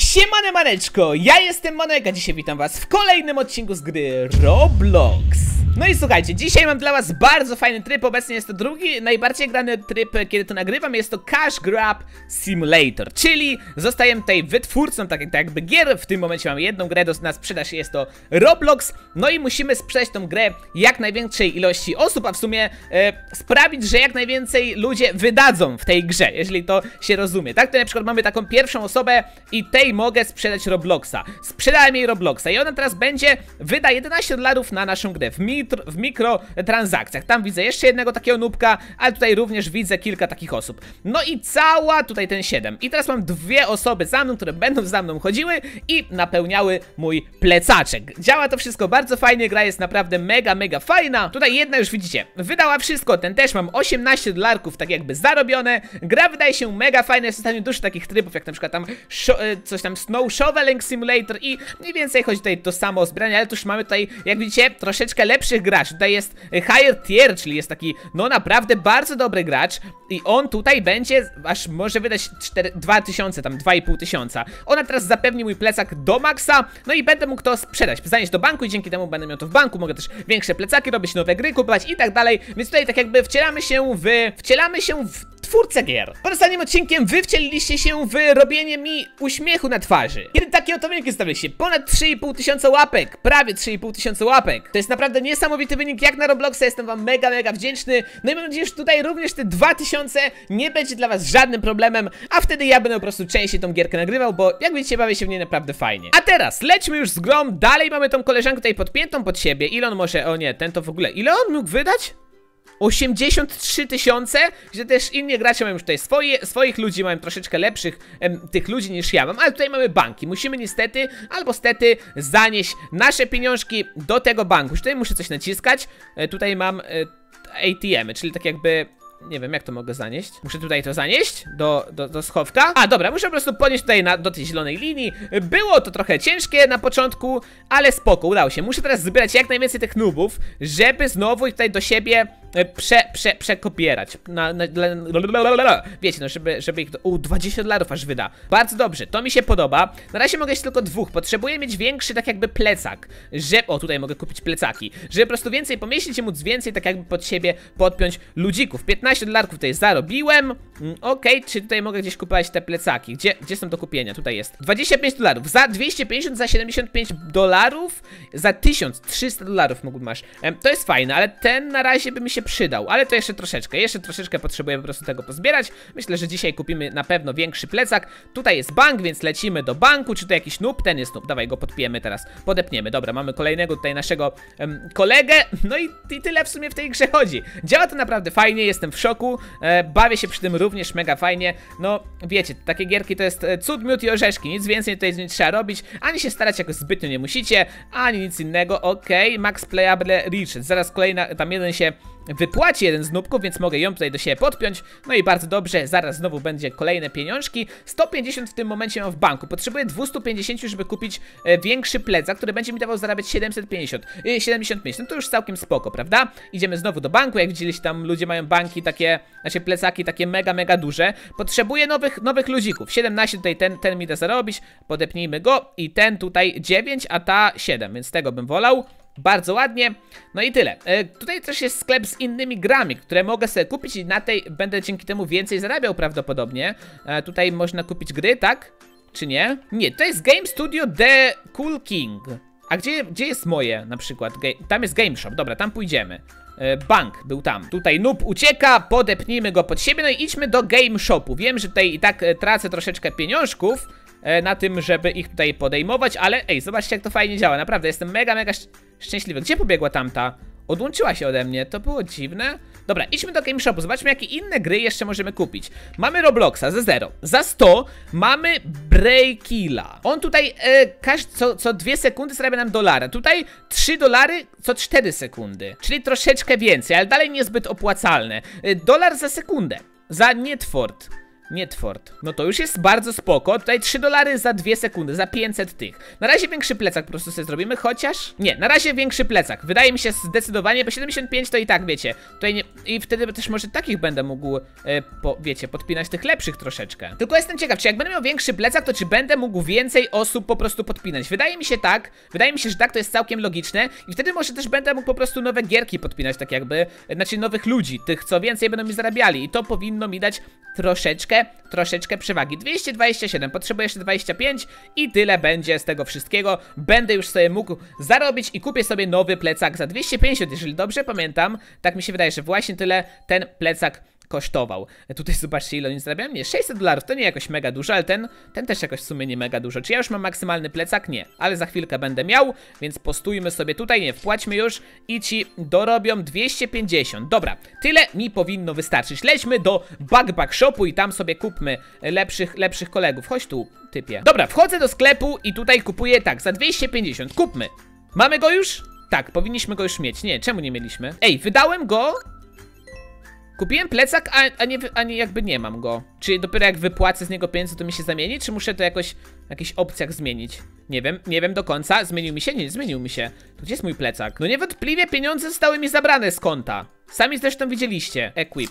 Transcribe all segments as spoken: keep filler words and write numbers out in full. Siemane maneczko, ja jestem Manoyek, a dzisiaj witam was w kolejnym odcinku z gry Roblox. No i słuchajcie, dzisiaj mam dla was bardzo fajny tryb, obecnie jest to drugi najbardziej grany tryb, kiedy to nagrywam, jest to Cash Grab Simulator, czyli zostajemy tutaj wytwórcą, tak jakby gier, w tym momencie mam jedną grę do nas sprzedaż, jest to Roblox, no i musimy sprzedać tą grę jak największej ilości osób, a w sumie e, sprawić, że jak najwięcej ludzie wydadzą w tej grze, jeżeli to się rozumie, tak? To na przykład mamy taką pierwszą osobę i tej mogę sprzedać Robloxa, sprzedałem jej Robloxa i ona teraz będzie, wyda jedenaście dolarów na naszą grę, w mi w mikrotransakcjach. Tam widzę jeszcze jednego takiego nóbka, ale tutaj również widzę kilka takich osób. No i cała tutaj ten siedem. I teraz mam dwie osoby za mną, które będą za mną chodziły i napełniały mój plecaczek. Działa to wszystko bardzo fajnie, gra jest naprawdę mega, mega fajna. Tutaj jedna już widzicie, wydała wszystko, ten też mam osiemnaście dolarków tak jakby zarobione. Gra wydaje się mega fajna, jest w stanie dużo takich trybów, jak na przykład tam coś tam Snow shoveling simulator i mniej więcej chodzi tutaj to samo o zbieranie, ale tu już mamy tutaj, jak widzicie, troszeczkę lepszy gracz. Tutaj jest higher tier, czyli jest taki, no naprawdę bardzo dobry gracz i on tutaj będzie aż może wydać dwa tysiące, tam dwa i pół tysiąca. Ona teraz zapewni mój plecak do maksa, no i będę mógł to sprzedać, zanieść do banku i dzięki temu będę miał to w banku, mogę też większe plecaki robić, nowe gry kupować i tak dalej, więc tutaj tak jakby wcielamy się w, wcielamy się w twórcę gier. Po ostatnim odcinkiem wy wcieliliście się w robienie mi uśmiechu na twarzy. Kiedy takie oto wyniki stawialiście? Ponad trzy i pół tysiąca łapek, prawie trzy i pół tysiąca łapek. To jest naprawdę nie niesamowity wynik jak na Robloxa, jestem wam mega, mega wdzięczny. No i mam nadzieję, że tutaj również te dwa tysiące nie będzie dla was żadnym problemem, a wtedy ja będę po prostu częściej tą gierkę nagrywał, bo jak widzicie, bawię się w niej naprawdę fajnie. A teraz lećmy już z grą, dalej mamy tą koleżankę tutaj podpiętą pod siebie. Ile on może, o nie, ten to w ogóle, ile on mógł wydać? osiemdziesiąt trzy tysiące, gdzie też inni gracze mają już tutaj swoje, swoich ludzi, mają troszeczkę lepszych em, tych ludzi niż ja mam, ale tutaj mamy banki, musimy niestety albo stety zanieść nasze pieniążki do tego banku, tutaj muszę coś naciskać, e, tutaj mam e, A T M-y, czyli tak jakby... Nie wiem, jak to mogę zanieść. Muszę tutaj to zanieść do, do, do schowka. A dobra, muszę po prostu podnieść tutaj na, do tej zielonej linii. Było to trochę ciężkie na początku, ale spoko, udało się. Muszę teraz zbierać jak najwięcej tych noobów, żeby znowu ich tutaj do siebie prze, prze, przekopierać na, na, dla, lalalala. Wiecie, no, żeby, żeby ich do, u, dwadzieścia dolarów aż wyda. Bardzo dobrze, to mi się podoba. Na razie mogę się tylko dwóch, potrzebuję mieć większy tak jakby plecak, że... O, tutaj mogę kupić plecaki, żeby po prostu więcej pomieścić i móc więcej tak jakby pod siebie podpiąć ludzików. piętnaście dolarków tutaj zarobiłem. Okej, okay, czy tutaj mogę gdzieś kupować te plecaki? Gdzie, gdzie są do kupienia? Tutaj jest dwadzieścia pięć dolarów, za dwieście pięćdziesiąt, za siedemdziesiąt pięć dolarów, za tysiąc trzysta dolarów mógłbym masz. To jest fajne, ale ten na razie by mi się przydał. Ale to jeszcze troszeczkę, jeszcze troszeczkę potrzebuję po prostu tego pozbierać. Myślę, że dzisiaj kupimy na pewno większy plecak. Tutaj jest bank, więc lecimy do banku. Czy to jakiś noob? Ten jest noob, dawaj go podpijemy teraz. Podepniemy, dobra, mamy kolejnego tutaj naszego em, kolegę. No i, i tyle w sumie w tej grze chodzi. Działa to naprawdę fajnie, jestem w szoku, e, bawię się przy tym również mega fajnie, no wiecie, takie gierki to jest cud, miód i orzeszki, nic więcej tutaj nie trzeba robić, ani się starać jakoś zbytnio nie musicie, ani nic innego, okej, okay. Max Playable Richard, zaraz kolejna, tam jeden się wypłaci, jeden z nóbków, więc mogę ją tutaj do siebie podpiąć, no i bardzo dobrze, zaraz znowu będzie kolejne pieniążki, sto pięćdziesiąt w tym momencie mam w banku, potrzebuję dwieście pięćdziesiąt, żeby kupić e, większy plecak, który będzie mi dawał zarabiać siedemset pięćdziesiąt, no to już całkiem spoko, prawda? Idziemy znowu do banku, jak widzieliście tam ludzie mają banki takie, znaczy plecaki takie mega, mega duże, potrzebuję nowych, nowych ludzików, siedemnaście tutaj ten, ten mi da zarobić, podepnijmy go i ten tutaj dziewięć, a ta siedem, więc tego bym wolał. Bardzo ładnie, no i tyle. e, Tutaj też jest sklep z innymi grami, które mogę sobie kupić i na tej będę dzięki temu więcej zarabiał prawdopodobnie. e, Tutaj można kupić gry, tak? Czy nie? Nie, to jest Game Studio The Cool King. A gdzie, gdzie jest moje na przykład? Ge- tam jest Game Shop, dobra, tam pójdziemy. Bank był tam. Tutaj noob ucieka, podepnijmy go pod siebie, no i idźmy do Game Shopu. Wiem, że tutaj i tak tracę troszeczkę pieniążków na tym, żeby ich tutaj podejmować, ale ej, zobaczcie jak to fajnie działa, naprawdę jestem mega, mega szcz szczęśliwy. Gdzie pobiegła tamta? Odłączyła się ode mnie, to było dziwne. Dobra, idźmy do Game Shopu, zobaczmy jakie inne gry jeszcze możemy kupić. Mamy Robloxa za zero, za sto mamy Breakilla. On tutaj e, każ, co, co dwie sekundy zarabia nam dolara. Tutaj trzy dolary co cztery sekundy, czyli troszeczkę więcej, ale dalej niezbyt opłacalne. e, Dolar za sekundę, za netford. nie Tford. No to już jest bardzo spoko. Tutaj trzy dolary za dwie sekundy, za pięćset tych. Na razie większy plecak po prostu sobie zrobimy, chociaż... Nie, na razie większy plecak. Wydaje mi się zdecydowanie, bo siedemdziesiąt pięć to i tak, wiecie. Tutaj nie... I wtedy też może takich będę mógł, e, po, wiecie, podpinać tych lepszych troszeczkę. Tylko jestem ciekaw, czy jak będę miał większy plecak, to czy będę mógł więcej osób po prostu podpinać. Wydaje mi się tak. Wydaje mi się, że tak, to jest całkiem logiczne. I wtedy może też będę mógł po prostu nowe gierki podpinać, tak jakby. Znaczy nowych ludzi, tych co więcej będą mi zarabiali. I to powinno mi dać troszeczkę, troszeczkę przewagi. dwieście dwadzieścia siedem, potrzebuję jeszcze dwadzieścia pięć i tyle będzie z tego wszystkiego. Będę już sobie mógł zarobić i kupię sobie nowy plecak za dwieście pięćdziesiąt, jeżeli dobrze pamiętam. Tak mi się wydaje, że właśnie tyle ten plecak kosztował. Tutaj zobaczcie, ile oni zarabiają. Nie, sześćset dolarów, to nie jakoś mega dużo, ale ten, ten też jakoś w sumie nie mega dużo. Czy ja już mam maksymalny plecak? Nie, ale za chwilkę będę miał, więc postujmy sobie tutaj, nie, wpłaćmy już i ci dorobią dwieście pięćdziesiąt. Dobra, tyle mi powinno wystarczyć. Lećmy do Backpack Shopu i tam sobie kupmy lepszych, lepszych kolegów. Chodź tu, typie. Dobra, wchodzę do sklepu i tutaj kupuję, tak, za dwieście pięćdziesiąt. Kupmy. Mamy go już? Tak, powinniśmy go już mieć. Nie, czemu nie mieliśmy? Ej, wydałem go... Kupiłem plecak, a, a, nie, a nie, jakby nie mam go. Czy dopiero jak wypłacę z niego pieniądze, to mi się zamieni? Czy muszę to jakoś w jakichś opcjach zmienić? Nie wiem, nie wiem do końca. Zmienił mi się? Nie, zmienił mi się. To gdzie jest mój plecak? No niewątpliwie pieniądze zostały mi zabrane z konta. Sami zresztą widzieliście. Equip.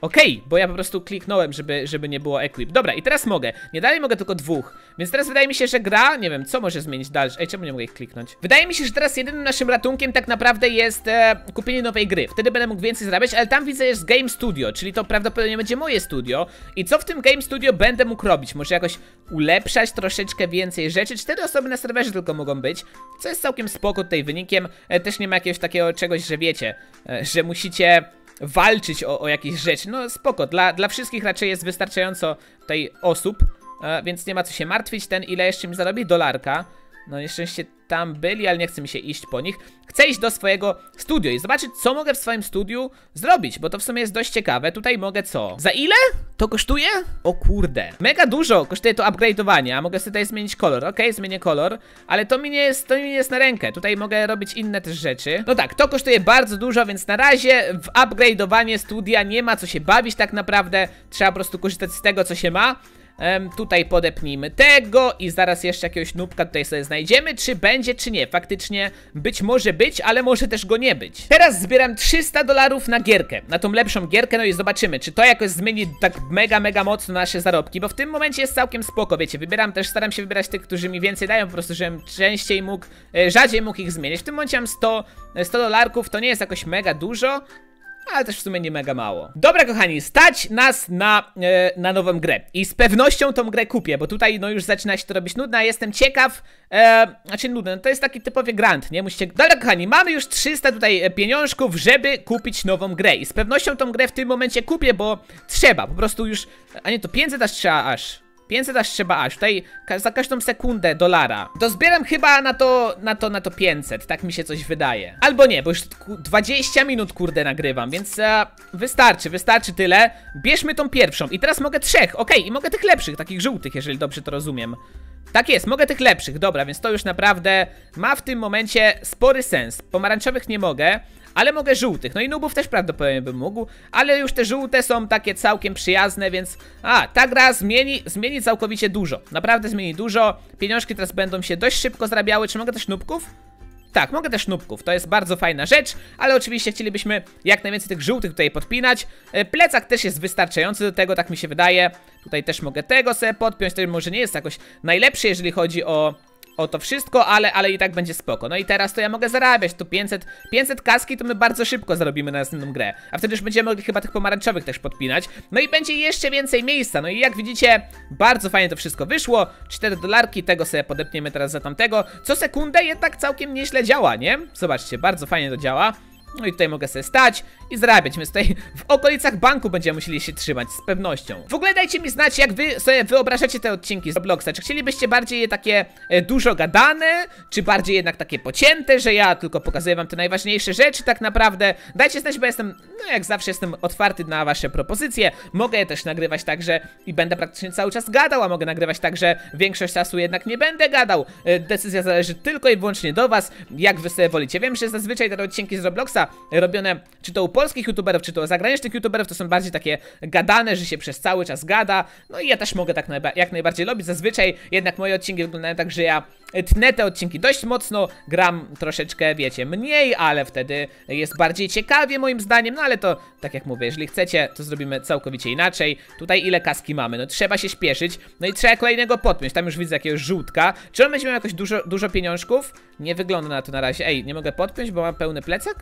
Okej, okay, bo ja po prostu kliknąłem, żeby, żeby nie było equip. Dobra, i teraz mogę. Nie dalej mogę tylko dwóch. Więc teraz wydaje mi się, że gra, nie wiem, co może zmienić dalej. Ej, czemu nie mogę ich kliknąć? Wydaje mi się, że teraz jedynym naszym ratunkiem tak naprawdę jest e, kupienie nowej gry. Wtedy będę mógł więcej zarabiać, ale tam widzę jest Game Studio, czyli to prawdopodobnie będzie moje studio. I co w tym Game Studio będę mógł robić? Może jakoś ulepszać troszeczkę więcej rzeczy. Cztery osoby na serwerze tylko mogą być, co jest całkiem spoko tutaj wynikiem. E, też nie ma jakiegoś takiego czegoś, że wiecie, e, że musicie... walczyć o, o jakieś rzeczy, no spoko, dla, dla wszystkich raczej jest wystarczająco tej osób, e, więc nie ma co się martwić. Ten ile jeszcze mi zarobi? Dolarka. No nieszczęście tam byli, ale nie chce mi się iść po nich. Chcę iść do swojego studio i zobaczyć, co mogę w swoim studiu zrobić, bo to w sumie jest dość ciekawe. Tutaj mogę co? Za ile to kosztuje? O kurde, mega dużo kosztuje to upgrade'owanie, a mogę sobie tutaj zmienić kolor. Okej, zmienię kolor, ale to mi nie jest, to mi nie jest na rękę. Tutaj mogę robić inne też rzeczy. No tak, to kosztuje bardzo dużo, więc na razie w upgrade'owanie studia nie ma co się bawić tak naprawdę. Trzeba po prostu korzystać z tego, co się ma. Um, tutaj podepnijmy tego i zaraz jeszcze jakiegoś nubka tutaj sobie znajdziemy. Czy będzie, czy nie, faktycznie być może być, ale może też go nie być. Teraz zbieram trzysta dolarów na gierkę, na tą lepszą gierkę, no i zobaczymy, czy to jakoś zmieni tak mega, mega mocno nasze zarobki, bo w tym momencie jest całkiem spoko, wiecie, wybieram też, staram się wybierać tych, którzy mi więcej dają, po prostu, żebym częściej mógł, rzadziej mógł ich zmieniać. W tym momencie mam sto dolarków, to nie jest jakoś mega dużo, ale też w sumie nie mega mało. Dobra kochani, stać nas na, e, na nową grę. I z pewnością tą grę kupię, bo tutaj no już zaczyna się to robić nudna. Jestem ciekaw, e, znaczy nudne, no to jest taki typowy grant, nie? Musicie... Dobra kochani, mamy już trzysta tutaj pieniążków, żeby kupić nową grę. I z pewnością tą grę w tym momencie kupię, bo trzeba, po prostu już... A nie, to pięćset aż trzeba aż... pięćset aż trzeba aż, tutaj ka za każdą sekundę dolara. To zbieram chyba na to, na to, na to pięćset, tak mi się coś wydaje. Albo nie, bo już dwadzieścia minut kurde nagrywam, więc e, wystarczy, wystarczy tyle. Bierzmy tą pierwszą i teraz mogę trzech, okej, i mogę tych lepszych, takich żółtych, jeżeli dobrze to rozumiem. Tak jest, mogę tych lepszych, dobra, więc to już naprawdę ma w tym momencie spory sens. Pomarańczowych nie mogę, ale mogę żółtych, no i nubów też prawdopodobnie bym mógł, ale już te żółte są takie całkiem przyjazne, więc... A, ta gra zmieni, zmieni całkowicie dużo, naprawdę zmieni dużo. Pieniążki teraz będą się dość szybko zarabiały. Czy mogę też nubków? Tak, mogę też nubków, to jest bardzo fajna rzecz, ale oczywiście chcielibyśmy jak najwięcej tych żółtych tutaj podpinać. Plecak też jest wystarczający do tego, tak mi się wydaje. Tutaj też mogę tego sobie podpiąć, to może nie jest jakoś najlepszy, jeżeli chodzi o... o to wszystko, ale, ale i tak będzie spoko. No i teraz to ja mogę zarabiać, tu pięćset kaski to my bardzo szybko zarobimy na następną grę. A wtedy już będziemy mogli chyba tych pomarańczowych też podpinać. No i będzie jeszcze więcej miejsca. No i jak widzicie, bardzo fajnie to wszystko wyszło. Cztery dolarki, tego sobie podepniemy teraz za tamtego. Co sekundę jednak całkiem nieźle działa, nie? Zobaczcie, bardzo fajnie to działa. No i tutaj mogę sobie stać i zarabiać, więc tutaj w okolicach banku będziemy musieli się trzymać z pewnością. W ogóle dajcie mi znać, jak wy sobie wyobrażacie te odcinki z Robloxa. Czy chcielibyście bardziej je takie dużo gadane, czy bardziej jednak takie pocięte, że ja tylko pokazuję wam te najważniejsze rzeczy tak naprawdę. Dajcie znać, bo jestem, no jak zawsze jestem otwarty na wasze propozycje. Mogę je też nagrywać także i będę praktycznie cały czas gadał, a mogę nagrywać także większość czasu jednak nie będę gadał. Decyzja zależy tylko i wyłącznie do was, jak wy sobie wolicie. Wiem, że zazwyczaj te odcinki z Robloxa robione, czy to u polskich youtuberów, czy to zagranicznych youtuberów, to są bardziej takie gadane, że się przez cały czas gada. No i ja też mogę tak najba jak najbardziej robić. Zazwyczaj jednak moje odcinki wyglądają tak, że ja tnę te odcinki dość mocno, gram troszeczkę, wiecie, mniej, ale wtedy jest bardziej ciekawie moim zdaniem. No ale to, tak jak mówię, jeżeli chcecie, to zrobimy całkowicie inaczej. Tutaj ile kaski mamy? No trzeba się śpieszyć. No i trzeba kolejnego podpiąć. Tam już widzę jakiegoś żółtka. Czy on będzie miał jakoś dużo, dużo pieniążków? Nie wygląda na to na razie. Ej, nie mogę podpiąć, bo mam pełny plecak?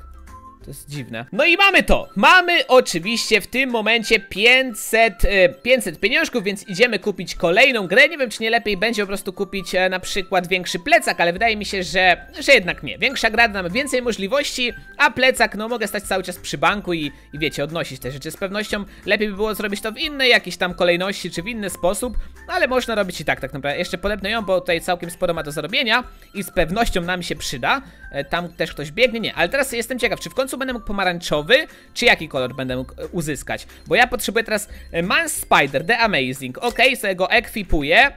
To jest dziwne. No i mamy to! Mamy oczywiście w tym momencie pięćset, pięćset pieniążków, więc idziemy kupić kolejną grę. Nie wiem, czy nie lepiej będzie po prostu kupić na przykład większy plecak, ale wydaje mi się, że, że jednak nie. Większa gra da nam więcej możliwości, a plecak, no mogę stać cały czas przy banku i, i wiecie, odnosić te rzeczy. Z pewnością lepiej by było zrobić to w innej jakiejś tam kolejności, czy w inny sposób, ale można robić i tak, tak naprawdę. Jeszcze podepnę ją, bo tutaj całkiem sporo ma do zarobienia i z pewnością nam się przyda. Tam też ktoś biegnie, nie. Ale teraz jestem ciekaw, czy w końcu będę mógł pomarańczowy, czy jaki kolor będę mógł uzyskać, bo ja potrzebuję teraz Man Spider, The Amazing. Ok, sobie go ekwipuję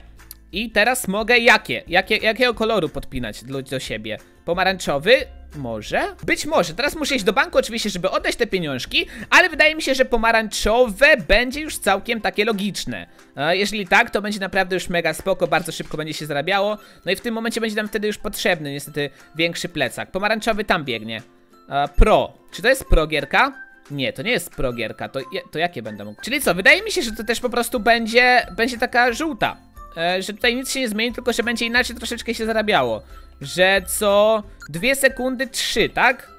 i teraz mogę jakie? Jakie jakiego koloru podpinać do, do siebie? Pomarańczowy? Może? Być może. Teraz muszę iść do banku oczywiście, żeby oddać te pieniążki, ale wydaje mi się, że pomarańczowe będzie już całkiem takie logiczne. Jeżeli tak, to będzie naprawdę już mega spoko, bardzo szybko będzie się zarabiało, no i w tym momencie będzie nam wtedy już potrzebny niestety większy plecak. Pomarańczowy tam biegnie. Pro. Czy to jest pro gierka? Nie, to nie jest pro gierka. To, to jakie będę mógł? Czyli co? Wydaje mi się, że to też po prostu będzie, będzie taka żółta. E, że tutaj nic się nie zmieni, tylko że będzie inaczej troszeczkę się zarabiało. Że co dwie sekundy trzy, tak?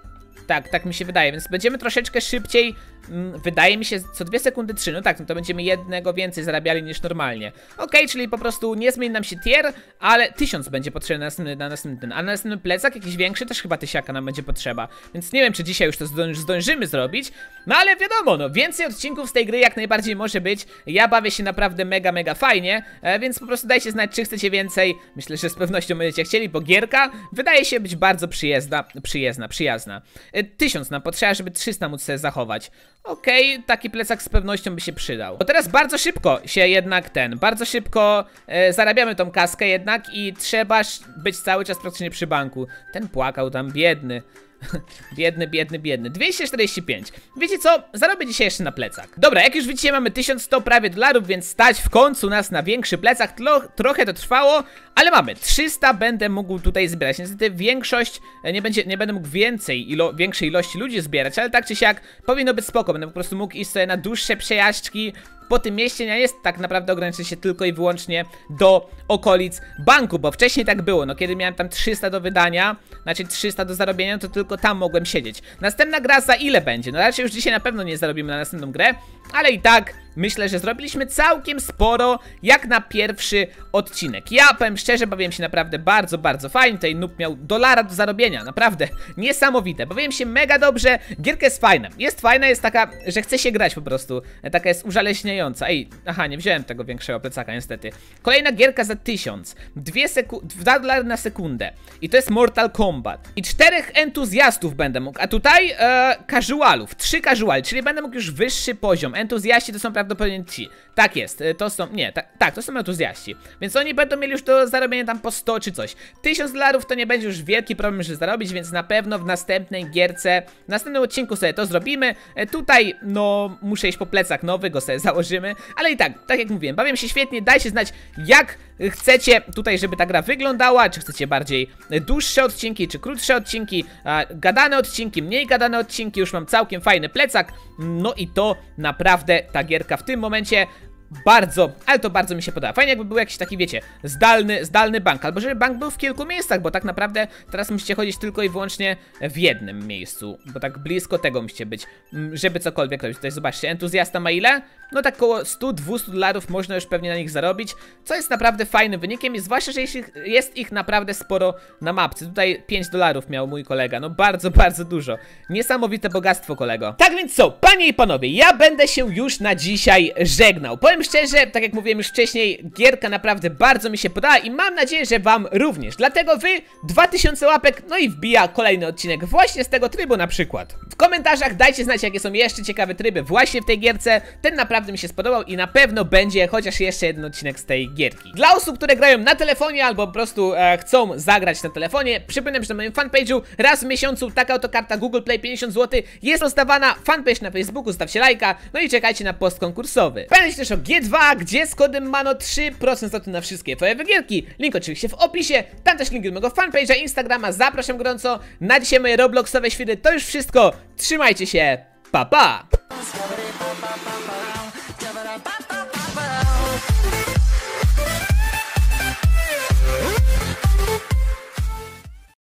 Tak, tak mi się wydaje, więc będziemy troszeczkę szybciej, mm, wydaje mi się, co dwie sekundy trzy, no tak, no to będziemy jednego więcej zarabiali niż normalnie. Okej, okay, czyli po prostu nie zmieni nam się tier, ale tysiąc będzie potrzebny na następny, na następny ten, a na następny plecak jakiś większy też chyba tysiaka nam będzie potrzeba, więc nie wiem, czy dzisiaj już to zdążymy zrobić, no ale wiadomo, no więcej odcinków z tej gry jak najbardziej może być, ja bawię się naprawdę mega, mega fajnie, e, więc po prostu dajcie znać, czy chcecie więcej, myślę, że z pewnością będziecie chcieli, bo gierka wydaje się być bardzo przyjazna, przyjazna, przyjazna. tysiąc nam potrzeba, żeby trzysta móc sobie zachować. Okej, okay, taki plecak z pewnością by się przydał. Bo teraz bardzo szybko się jednak ten, bardzo szybko e, zarabiamy tą kaskę jednak i trzeba być cały czas praktycznie przy banku. Ten płakał tam, biedny. Biedny, biedny, biedny. dwieście czterdzieści pięć. Wiecie co? Zarobię dzisiaj jeszcze na plecak. Dobra, jak już widzicie, mamy tysiąc sto prawie dolarów, więc stać w końcu nas na większy plecak. Tlo, trochę to trwało, ale mamy. trzysta będę mógł tutaj zbierać. Niestety większość, nie, będzie, nie będę mógł więcej, ilo, większej ilości ludzi zbierać, ale tak czy siak powinno być spoko. Będę po prostu mógł iść sobie na dłuższe przejażdżki. Po tym mieście nie jest tak naprawdę ograniczyć się tylko i wyłącznie do okolic banku, bo wcześniej tak było, no kiedy miałem tam trzysta do wydania, znaczy trzysta do zarobienia, to tylko tam mogłem siedzieć. Następna gra za ile będzie? No raczej już dzisiaj na pewno nie zarobimy na następną grę, ale i tak myślę, że zrobiliśmy całkiem sporo jak na pierwszy odcinek. Ja powiem szczerze, bawiłem się naprawdę bardzo, bardzo fajnie. Tutaj noob miał dolara do zarobienia, naprawdę niesamowite. Bawiłem się mega dobrze, gierka jest fajna. Jest fajna, jest taka, że chce się grać po prostu. Taka jest uzaleśniająca. Ej, aha, nie wziąłem tego większego plecaka niestety. Kolejna gierka za tysiąc. Dwa dolary na sekundę. I to jest Mortal Kombat. I czterech entuzjastów będę mógł. A tutaj e, casualów, trzy casuali, czyli będę mógł już wyższy poziom. Entuzjaści to są prawdopodobnie Ci. Tak jest, to są, nie, ta, tak, to są entuzjaści, więc oni będą mieli już do zarobienia tam po sto czy coś. Tysiąc dolarów to nie będzie już wielki problem, żeby zarobić, więc na pewno w następnej gierce, w następnym odcinku sobie to zrobimy. Tutaj, no, muszę iść po plecak nowy, go sobie założymy, ale i tak, tak jak mówiłem, bawię się świetnie, dajcie znać, jak chcecie tutaj, żeby ta gra wyglądała, czy chcecie bardziej dłuższe odcinki, czy krótsze odcinki, gadane odcinki, mniej gadane odcinki, już mam całkiem fajny plecak, no i to naprawdę ta gierka w tym momencie bardzo, ale to bardzo mi się podoba. Fajnie jakby był jakiś taki, wiecie, zdalny, zdalny bank, albo żeby bank był w kilku miejscach, bo tak naprawdę teraz musicie chodzić tylko i wyłącznie w jednym miejscu, bo tak blisko tego musicie być, żeby cokolwiek robić. Tutaj zobaczcie, entuzjasta ma ile? No tak około sto do dwustu dolarów można już pewnie na nich zarobić, co jest naprawdę fajnym wynikiem i zwłaszcza, że jest ich naprawdę sporo na mapce. Tutaj pięć dolarów miał mój kolega, no bardzo, bardzo dużo. Niesamowite bogactwo kolego. Tak więc co, panie i panowie, ja będę się już na dzisiaj żegnał. Powiem Powiem szczerze, tak jak mówiłem już wcześniej, gierka naprawdę bardzo mi się podoba i mam nadzieję, że wam również. Dlatego wy dwa tysiące łapek, no i wbija kolejny odcinek właśnie z tego trybu na przykład. W komentarzach dajcie znać, jakie są jeszcze ciekawe tryby właśnie w tej gierce. Ten naprawdę mi się spodobał i na pewno będzie chociaż jeszcze jeden odcinek z tej gierki. Dla osób, które grają na telefonie albo po prostu e, chcą zagrać na telefonie, przypominam, że na moim fanpage'u raz w miesiącu taka oto karta Google Play pięćdziesiąt złotych jest rozdawana. Fanpage na Facebooku, stawcie lajka, no i czekajcie na post konkursowy. Pamiętajcie też o G dwa, gdzie z kodem Mano trzy procent zwrotu na wszystkie twoje wygierki. Link oczywiście w opisie, tam też link do mojego fanpage'a, Instagrama, zapraszam gorąco. Na dzisiaj moje robloxowe świry to już wszystko, trzymajcie się, pa pa!